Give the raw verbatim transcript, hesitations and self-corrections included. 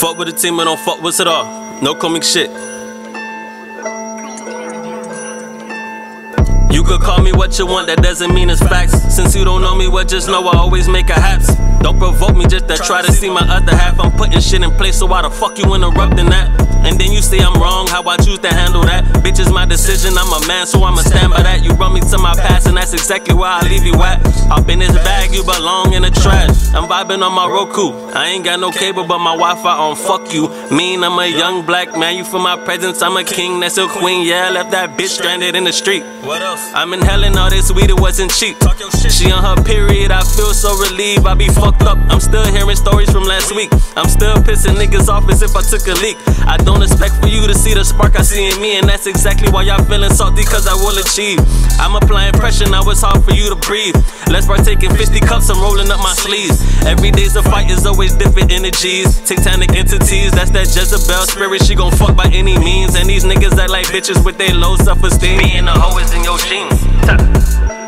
Fuck with the team and don't fuck with it all. No Komik Shit. You could call me what you want, that doesn't mean it's facts. Since you don't know me, well just know I always make a haps. Don't provoke me just to try to see my other half. I'm putting shit in place, so why the fuck you interrupting that? And then you say I'm wrong, how I choose to handle that. Bitch, it's my decision, I'm a man, so I'ma stand by that. You run me to my past, and that's exactly where I leave you at. Hop in this bag, you belong in the trash. I'm vibing on my Roku, I ain't got no cable, but my Wi-Fi on, fuck you. Mean, I'm a young black man, you feel my presence, I'm a king, that's a queen. Yeah, I left that bitch stranded in the street. What else? I'm inhaling all this weed, it wasn't cheap. She on her period, I feel so relieved, I be fucked up. I'm still hearing stories from last week. I'm still pissing niggas off as if I took a leak. I don't expect for you to see the spark I see in me, and that's exactly why y'all feeling salty, cause I will achieve. I'm applying pressure, now it's hard for you to breathe. Let's partake in fifty cups, I'm rolling up my sleeves. Every day's a fight, is always different energies. Titanic entities, that's that Jezebel spirit, she gon' fuck by any means. And these niggas act like bitches with they low self-esteem. Being a hoe is in your jeans.